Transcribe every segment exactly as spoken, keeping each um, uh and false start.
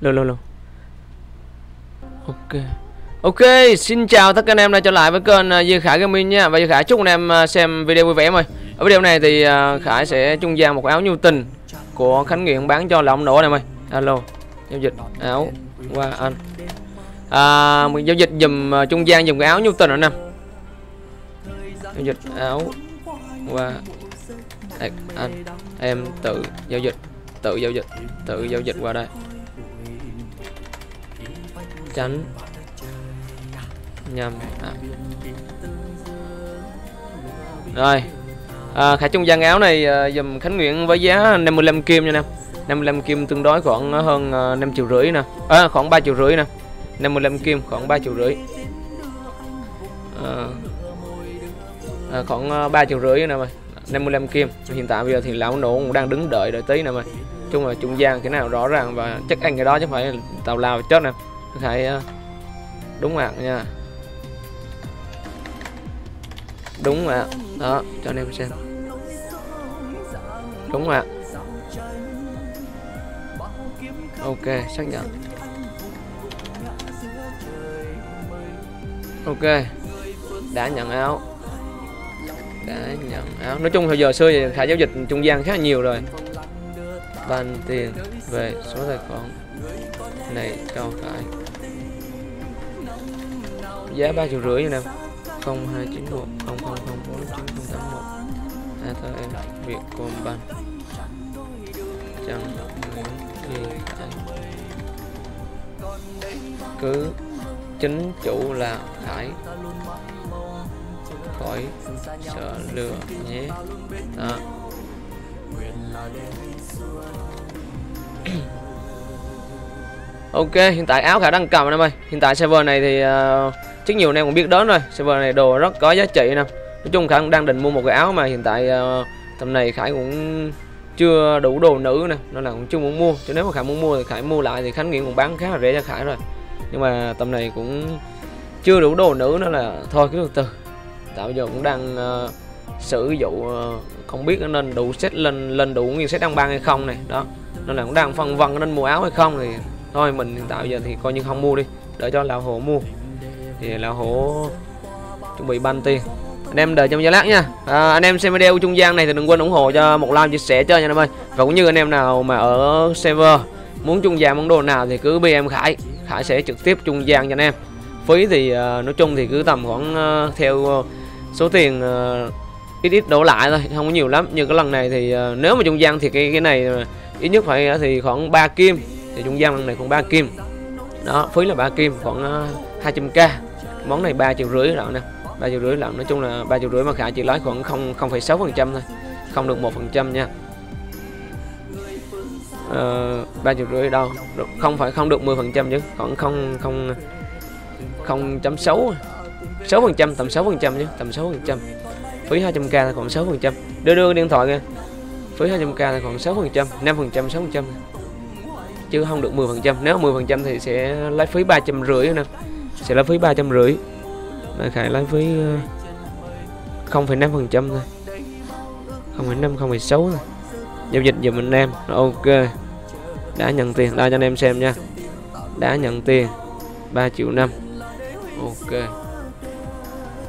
Lâu lâu lâu. Ok. Ok, xin chào tất cả anh em đã trở lại với kênh Duy Khải Gaming nha. Và Duy Khải chúc anh em xem video vui vẻ em ơi. Ở video này thì Khải sẽ trung gian một áo nhu tình của Khánh Nguyễn bán cho Lão Nổ anh em ơi. Alo. Giao dịch áo qua anh. À, mình giao dịch dùm trung gian dùm cái áo nhu tình anh em. Giao dịch áo qua anh. Em tự giao dịch, tự giao dịch, tự giao dịch qua đây. Tránh nhầm à. Rồi à, Khải trung gian áo này à, dùm Khánh Nguyễn với giá năm mươi lăm kim nha em. năm mươi lăm kim tương đối khoảng hơn năm triệu rưỡi nè, à, khoảng ba triệu rưỡi nè. năm mươi lăm kim khoảng ba triệu rưỡi à, à, khoảng ba triệu rưỡi nè mày. năm mươi lăm kim hiện tại bây giờ thì Lão Nổ cũng đang đứng đợi đợi tí nè mày. Chung là trung gian cái nào rõ ràng và chắc ăn cái đó chứ không phải tào lao chết nè. Khải đúng ạ nha, đúng ạ đó, cho anh em xem đúng ạ. Ok, xác nhận. Ok, đã nhận áo, đã nhận áo. Nói chung hồi giờ xưa thì Khải giao dịch trung gian khá là nhiều rồi. Bàn tiền về số tài khoản này cho Khải giá ba triệu rưỡi như nào không hai chín một không không không bốn chín không tám một a tê em Vietcombank Trần Nguyễn Duy Khải, cứ chính chủ là Khải, khỏi sợ lừa nhé đó. Ok, hiện tại áo Khải đang cầm anh em ơi. Hiện tại server này thì uh, chắc nhiều anh em cũng biết đến rồi. Server này đồ rất có giá trị anh em. Nói chung Khải cũng đang định mua một cái áo mà hiện tại uh, tầm này Khải cũng chưa đủ đồ nữ nè, nên là cũng chưa muốn mua. Chứ nếu mà Khải muốn mua thì Khải mua lại thì Khánh Nguyễn cũng bán khá là rẻ cho Khải rồi. Nhưng mà tầm này cũng chưa đủ đồ nữ nữa là thôi cứ từ từ. Tại giờ cũng đang uh, sử dụng uh, không biết nên đủ set lên lên đủ như set đăng ban hay không này đó. Nên là cũng đang phân vân nên mua áo hay không thì thôi mình hiện tại giờ thì coi như không mua đi, đợi cho lão hổ mua thì lão hổ chuẩn bị ban tiền. Anh em đợi trong giây lát nha. À, anh em xem video trung gian này thì đừng quên ủng hộ cho một like chia sẻ cho nha anh em ơi. Và cũng như anh em nào mà ở server muốn trung gian món đồ nào thì cứ bê em Khải, Khải sẽ trực tiếp trung gian cho anh em. Phí thì uh, nói chung thì cứ tầm khoảng uh, theo uh, số tiền uh, ít ít đổ lại thôi, không có nhiều lắm. Như cái lần này thì uh, nếu mà trung gian thì cái cái này ít nhất phải uh, thì khoảng ba kim. Thì trung gian này khoảng ba kim. Đó, phí là ba kim, khoảng uh, hai trăm k. Món này ba triệu rưỡi lận nè. ba triệu rưỡi lận, nói chung là ba triệu rưỡi mà Khải chỉ lái khoảng không phẩy sáu phần trăm thôi. Không được một phần trăm nha. Ờ uh, ba triệu rưỡi đâu? Không phải không được mười phần trăm chứ, khoảng không không không chấm sáu. sáu phần trăm, tầm sáu phần trăm chứ, tầm sáu phần trăm. Phí hai trăm k là khoảng sáu phần trăm. Đưa đưa điện thoại kìa. Phí hai trăm k là khoảng sáu phần trăm, năm phần trăm, sáu phần trăm. Chứ không được mười phần trăm. Nếu mười phần trăm thì sẽ lấy phí ba trăm rưỡi nè. Sẽ lấy phí ba trăm rưỡi. Đại khái lấy phí không phẩy năm phần trăm thôi. không phẩy năm, không phẩy sáu thôi. Giao dịch giùm anh em. Ok. Đã nhận tiền, ra cho anh em xem nha. Đã nhận tiền ba triệu năm. Ok.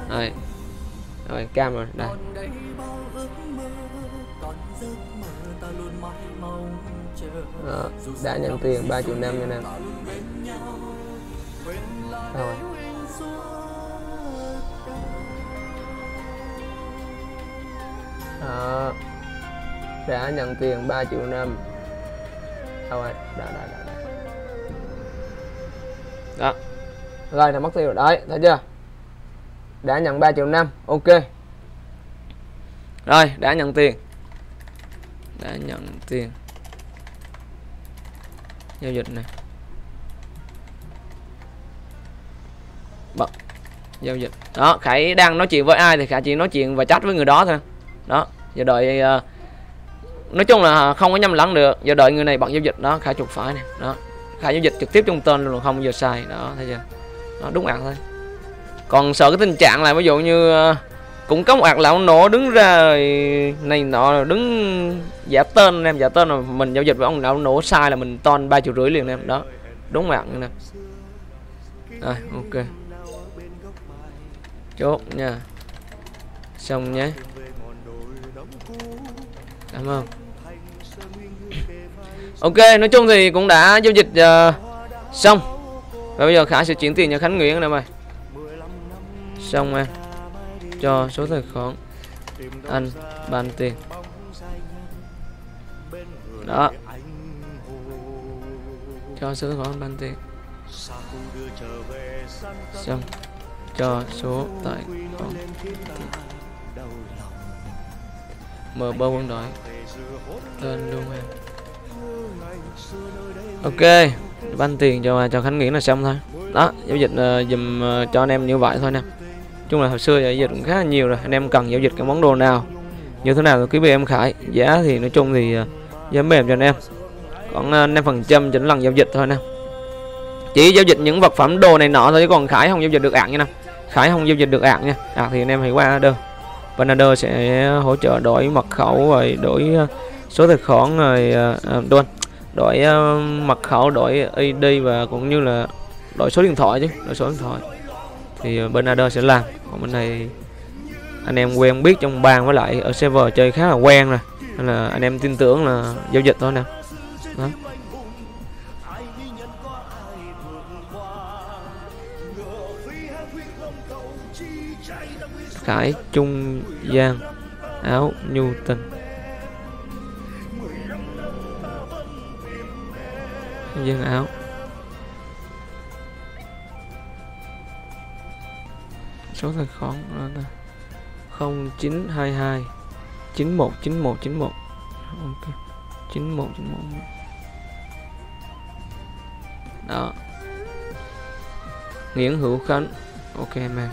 Đây. Rồi cam rồi, đây. Đó, đã nhận tiền ba triệu năm nha anh em. Rồi. Đó. Đã nhận tiền ba triệu năm. Rồi, đã đã đã. đã. Đó. Rồi là mất tiêu rồi đấy, thấy chưa? Đã nhận ba triệu năm. Ok. Rồi, đã nhận tiền. Đã nhận tiền. Giao dịch này bật giao dịch đó. Khải đang nói chuyện với ai thì Khải chỉ nói chuyện và chat với người đó thôi đó. Giờ đợi uh, nói chung là không có nhầm lẫn được. Giờ đợi người này bật giao dịch đó. Khải chuột phải này đó. Khải giao dịch trực tiếp trong tên luôn, không giờ sai đó, thấy chưa? Nó đúng ạc thôi. Còn sợ cái tình trạng là ví dụ như uh, cũng có một ạc lão nổ đứng ra rồi này nọ, đứng giả tên em, giả tên là mình giao dịch với ông lão nổ sai là mình ton ba triệu rưỡi liền em đó. đốn mạng nè. Rồi ok, chốt nha, xong nhé, cảm ơn. Ok, nói chung thì cũng đã giao dịch uh, xong. Và bây giờ Khải sẽ chuyển tiền cho Khánh Nguyễn này mày. Xong em, cho số tài khoản anh bàn tiền. Đó, cho số tài khoản bàn tiền. Xong, cho số tài khoản mở bao quân đội tên luôn em. Ok, ban tiền cho cho Khánh Nguyễn là xong thôi. Đó, giao dịch uh, dùm uh, cho anh em như vậy thôi nè. Chung là hồi xưa giao dịch cũng khá là nhiều rồi. Anh em cần giao dịch cái món đồ nào, như thế nào thì cứ về em Khải. Giá thì nói chung thì uh, giá mềm cho anh em, còn năm phần trăm chỉnh lần giao dịch thôi nè. Chỉ giao dịch những vật phẩm đồ này nọ thôi, chứ còn Khải không giao dịch được ạng nha nè. Khải không giao dịch được ạng nha. À thì anh em hãy qua order. Bên order sẽ hỗ trợ đổi mật khẩu rồi đổi uh, số tài khoản rồi uh, đoan. Đổi uh, mật khẩu, đổi i đê và cũng như là đổi số điện thoại chứ, đổi số điện thoại thì bên order sẽ làm. Còn bên này anh em quen biết trong bàn với lại ở server chơi khá là quen rồi, nên là anh em tin tưởng là giao dịch thôi nè. Đó. Khải Trung Gian Áo Nhu Tình. Dân áo số tài khoản không chín hai hai chín một chín một chín một. Ok, chín một chín một. Đó, Nguyễn Hữu Khánh. Ok mà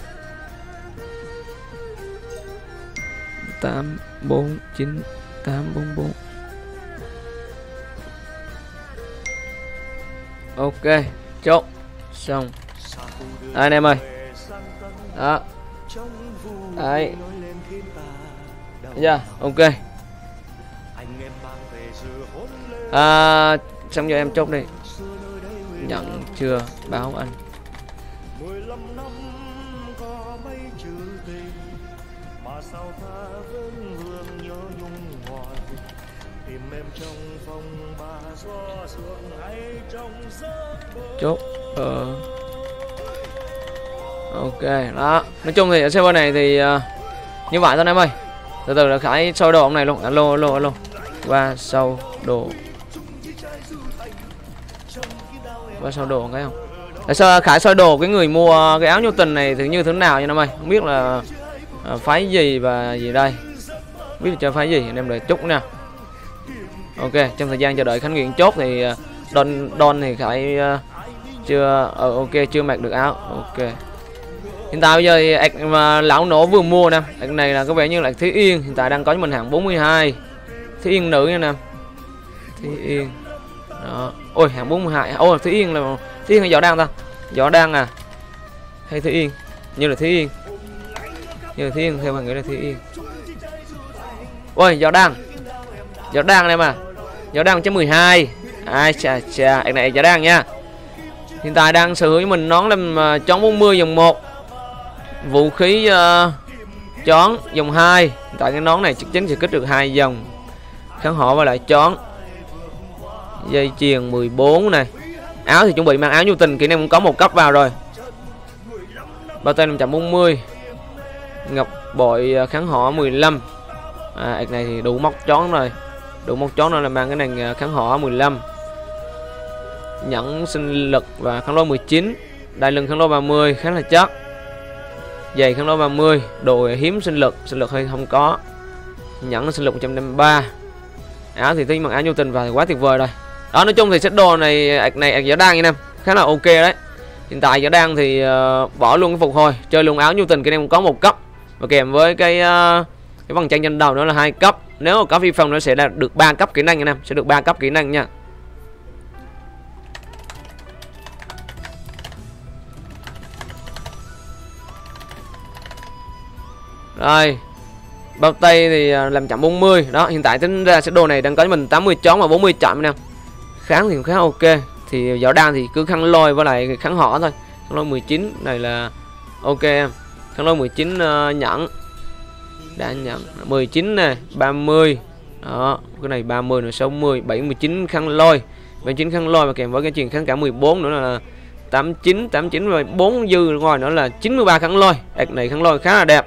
tám bốn chín tám bốn bốn. Ok, chốt xong. Đấy, anh em ơi. Đó. Đấy. Yeah, ok. À, xong giờ em chốt đi. Nhận chưa báo anh. Chốt. Ờ. Ok, đó. Nói chung thì ở server này thì uh, như vậy thôi anh em ơi. Từ từ là Khải sâu đồ ông này luôn. Alo alo alo. Qua sâu đồ. Qua sâu đồ cái không? Tại sao Khải soi đồ cái người mua cái áo nhu tình này thì như thế nào nha anh em ơi? Không biết là uh, phái gì và gì đây. Không biết là chơi phái gì, anh em đợi chút nha. Ok, trong thời gian chờ đợi Khánh Nguyễn chốt thì Don Don thì Khải uh, chưa uh, ok chưa mặc được áo. Ok, hiện tại bây giờ thì ạc, uh, lão nổ vừa mua nè. Ạc này là có vẻ như là Thúy Yên, hiện tại đang có cho mình hàng bốn mươi hai. Thúy Yên nữ nha nè. Thúy Yên. Đó. Ôi hàng bốn mươi hai. Ôi Thúy Yên là Thúy Yên hay Gió Đăng ta? Gió Đăng à. Hay Thúy Yên. Như là Thúy Yên. Như là Thúy Yên theo hàng nghĩa là Thúy Yên. Ôi Gió Đăng. Gió Đăng em à. Gió Đăng một trăm mười hai. Ai chà chà, anh này Gió Đăng nha. Hiện tại đang sở hữu với mình nón làm uh, chón bốn mươi dòng một. Vũ khí uh, chón dòng hai. Hiện tại cái nón này chắc chắn sẽ kích được hai dòng. Kháng hỏa và lại chón. Dây chuyền mười bốn này. Áo thì chuẩn bị mang áo nhu tình, kỹ năng cũng có một cấp vào rồi. Bao tay năm trăm bốn mươi. Ngọc bội kháng hỏa mười lăm. À, ạc này thì đủ móc chón rồi. Đủ móc chón rồi là mang cái này kháng hỏa mười lăm. Nhẫn sinh lực và kháng lôi mười chín. Đai lưng kháng lôi ba mươi, khá là chất. Giày kháng lôi ba mươi. Đồ hiếm sinh lực, sinh lực hơi không có. Nhẫn sinh lực một trăm năm mươi ba. Áo thì tính bằng áo nhu tình vào thì quá tuyệt vời rồi. Đó, nói chung thì set đồ này ạc này ạc Gió Đăng nha em, khá là ok đấy. Hiện tại Gió Đăng thì uh, bỏ luôn cái phục hồi, chơi luôn áo nhu tình, cái này cũng có một cấp và kèm với cái uh, cái vòng tranh trên đầu đó là hai cấp. Nếu có phi phòng nó sẽ đạt được ba cấp kỹ năng anh em, sẽ được ba cấp kỹ năng nha. Rồi. Bao tay thì làm chậm bốn mươi. Đó, hiện tại tính ra sẽ đồ này đang có cho mình tám mươi chón và bốn mươi chậm anh em. Kháng thì khá ok, Thì Gió Đan thì cứ khăn lôi với lại khăn họ thôi. Khăn lôi mười chín này là ok em. Khăn lôi mười chín uh, nhẫn. Đã nhận mười chín này, ba mươi. Đó, cái này ba mươi rồi sáu mươi, bảy mươi chín khăn lôi. bảy mươi chín khăn lôi và kèm với cái chuyện kháng cả mười bốn nữa là tám mươi chín, tám mươi chín rồi bốn dư ngoài nữa là chín mươi ba khăn lôi. Đặc này khăn lôi khá là đẹp.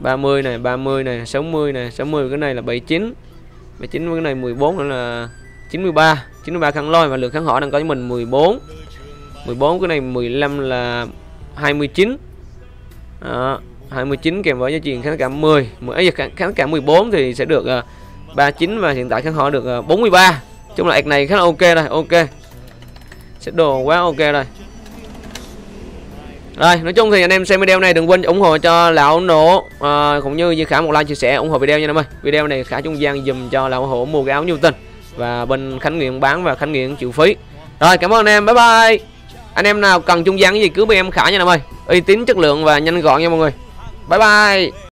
ba mươi này, ba mươi này, sáu mươi này, sáu mươi cái này là bảy mươi chín. bảy mươi chín với cái này mười bốn nữa là chín mươi ba, chín mươi ba khăn lôi và lượng kháng họ đang có với mình mười bốn. mười bốn cái này mười lăm là hai mươi chín. Đó. hai mươi chín kèm với giá trị kháng cả mười, mười kháng cả mười bốn thì sẽ được uh, ba mươi chín và hiện tại kháng họ được uh, bốn mươi ba. Chung là ạc này khá là ok rồi, ok. Sẽ đồ quá ok rồi. Rồi, nói chung thì anh em xem video này đừng quên ủng hộ cho Lão Nổ uh, cũng như Duy Khải một like, chia sẻ, ủng hộ video nha em ơi. Video này Khải Trung Gian dùm cho Lão Hổ mua cái áo Nhu Tình và bên Khánh Nguyễn bán và Khánh Nguyễn chịu phí. Rồi, cảm ơn anh em, bye bye. Anh em nào cần Trung Gian cái gì cứ bên em Khải nha em ơi. Uy tín, chất lượng và nhanh gọn nha mọi người. Bye bye.